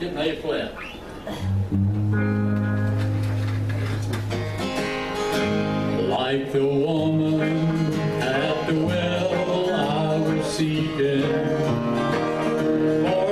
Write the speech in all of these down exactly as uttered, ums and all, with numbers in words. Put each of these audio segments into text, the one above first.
Get an A flat. Like the woman at the well, I was seeking. Wow.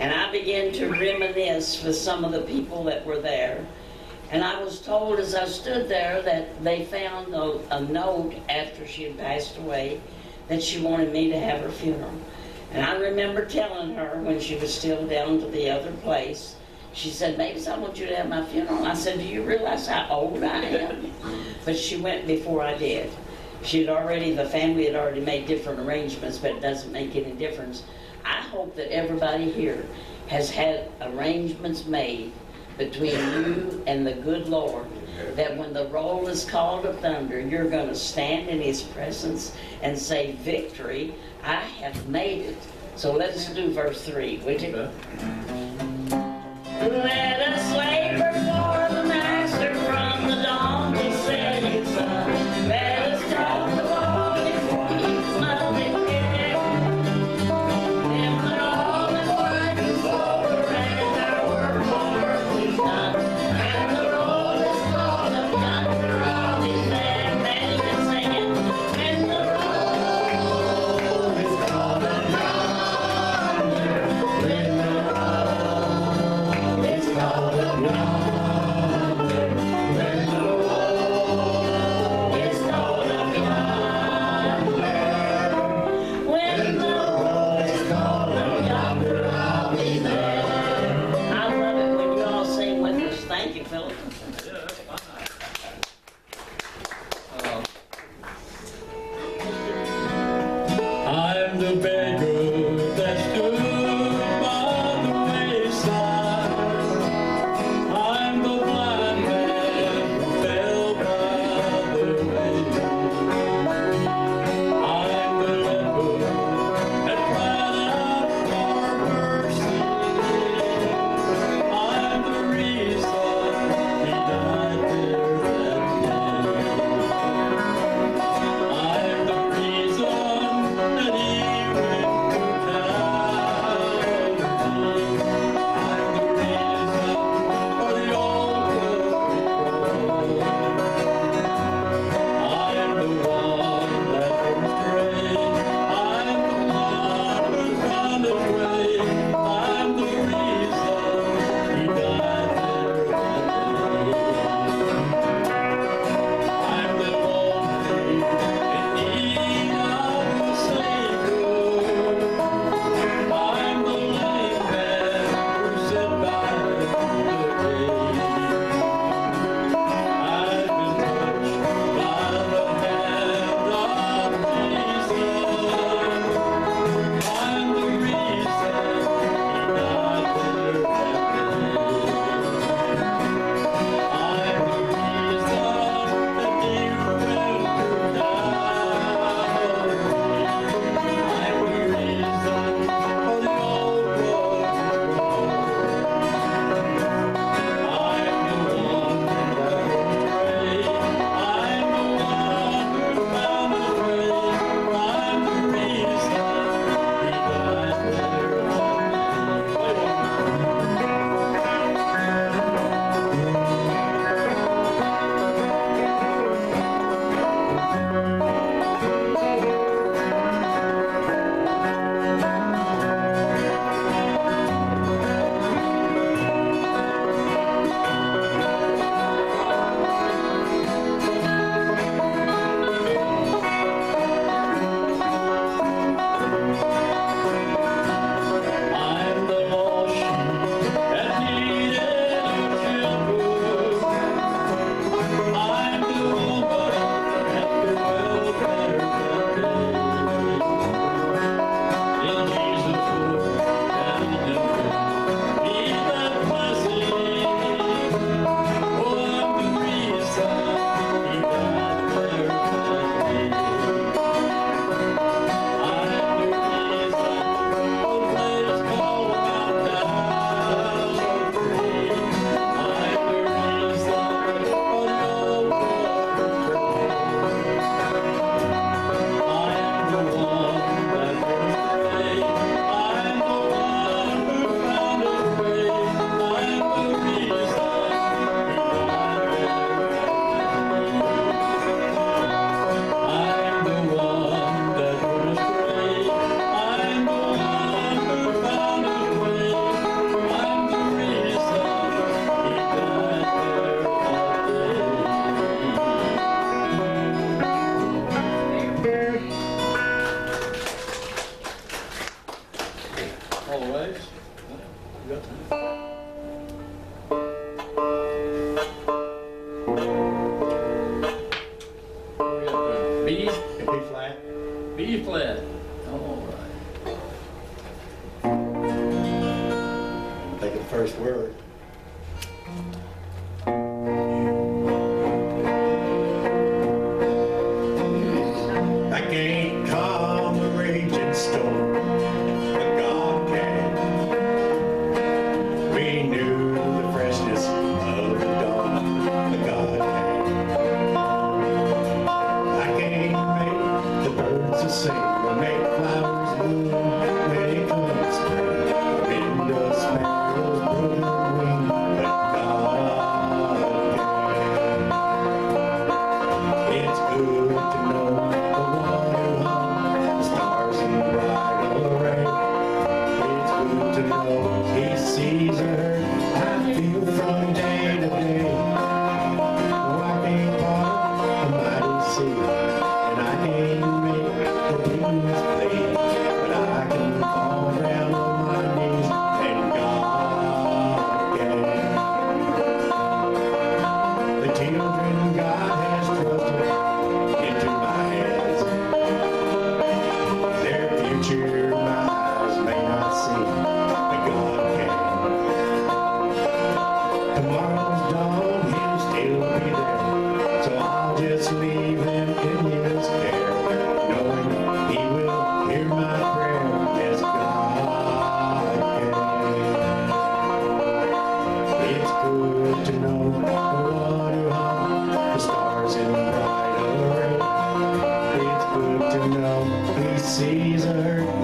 And I began to reminisce with some of the people that were there. And I was told as I stood there that they found a, a note after she had passed away that she wanted me to have her funeral. And I remember telling her when she was still down to the other place, she said, "Mavis, I want you to have my funeral." I said, "Do you realize how old I am?" But she went before I did. She had already, the family had already made different arrangements, but it doesn't make any difference. I hope that everybody here has had arrangements made between you and the good Lord, that when the roll is called of thunder, you're going to stand in His presence and say, "Victory, I have made it." So let's do verse three, would you? Let us labor for the Master from the dawn to setting sun. Let us talk the Lord before He's nothing yet. And put all the burdens over and our work for earth is done. And the roll is called of thunder, all is there. And you can sing it. And the roll is called of thunder. When the roll is called. B, B flat. B flat. All right. Take the first word. I can't calm a raging storm, but God can. We knew the freshness of the dawn, but God can. I can't make the birds to sing, or make flowers bloom, or make them spring, or mend the sparrows' broken wing, but God can. It's good to know the water hung, the stars in the bridal array. It's good to know He sees her. I feel from day to day. I can't part the mighty sea, and I can't make the demons flee, but I can fall down on my knees, and God can. The children God has trusted into my hands, their future my eyes may not see, but God can. Tomorrow's dawn, He'll still be there, so I'll just leave them in His care, knowing He will hear my prayer. Yes, God can. It's good to know the water hung, the stars in bright array. It's good to know He sees her.